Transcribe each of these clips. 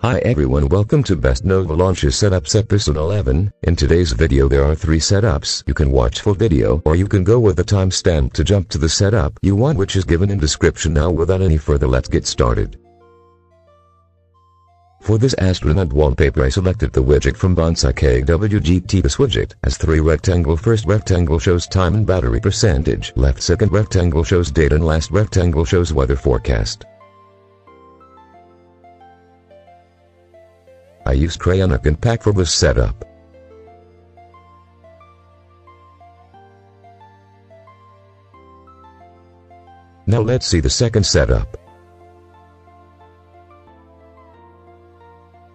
Hi everyone, welcome to Best Nova Launcher Setups Episode 11. In today's video there are 3 setups. You can watch full video or you can go with a timestamp to jump to the setup you want, which is given in description. Now without any further, let's get started. For this astronaut wallpaper I selected the widget from Bonsai KWGT. This widget has 3 rectangles. First rectangle shows time and battery percentage. Left second rectangle shows date and last rectangle shows weather forecast. I used Crayon Icon Pack for this setup. Now let's see the second setup.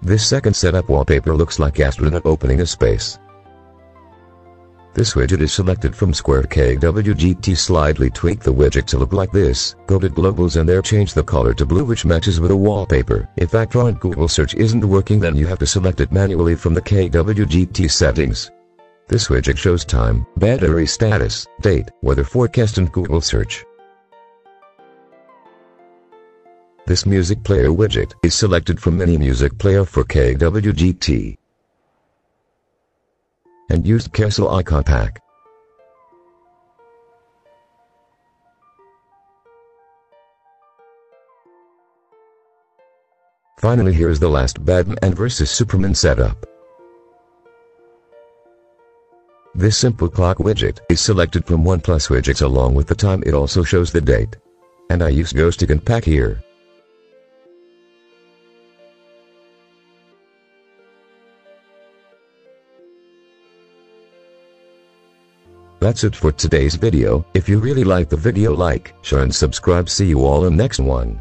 This second setup wallpaper looks like astronaut opening a space. This widget is selected from Square KWGT. Slightly tweak the widget to look like this. Go to Globals and there change the color to blue, which matches with the wallpaper. If background Google search isn't working, then you have to select it manually from the KWGT settings. This widget shows time, battery status, date, weather forecast and Google search. This music player widget is selected from Mini Music Player for KWGT. And used Kessel Icon Pack. Finally, here is the last Batman vs Superman setup. This simple clock widget is selected from OnePlus widgets along with the time. It also shows the date. And I used Ghost Icon Pack here. That's it for today's video. If you really like the video, like, share and subscribe. See you all in next one.